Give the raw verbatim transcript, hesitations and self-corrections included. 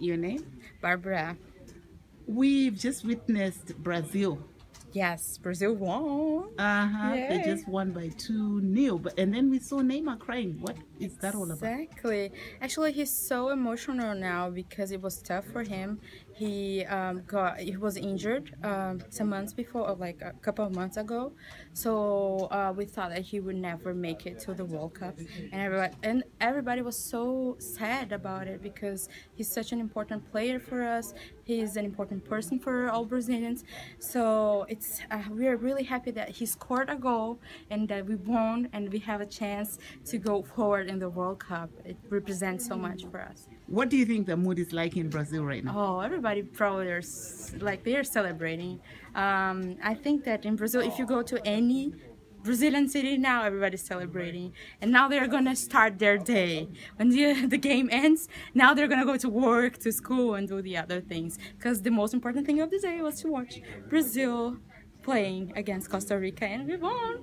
Your name? Barbara. We've just witnessed Brazil. Yes, Brazil won. Uh-huh. Yay. They just won by two nil. But and then we saw Neymar crying. What is that all about? Exactly. Actually, he's so emotional now because it was tough for him. He um, got he was injured um, some months before, or like a couple of months ago. So uh, we thought that he would never make it to the World Cup, and everybody and everybody was so sad about it because he's such an important player for us. He's an important person for all Brazilians. So it's Uh, we are really happy that he scored a goal and that we won and we have a chance to go forward in the World Cup. It represents so much for us. What do you think the mood is like in Brazil right now? Oh, everybody probably are like they are celebrating. Um, I think that in Brazil, if you go to any Brazilian city now, everybody's celebrating, and now they're gonna start their day. When the, the game ends, now they're gonna go to work, to school, and do the other things, because the most important thing of the day was to watch Brazil playing against Costa Rica, and we won.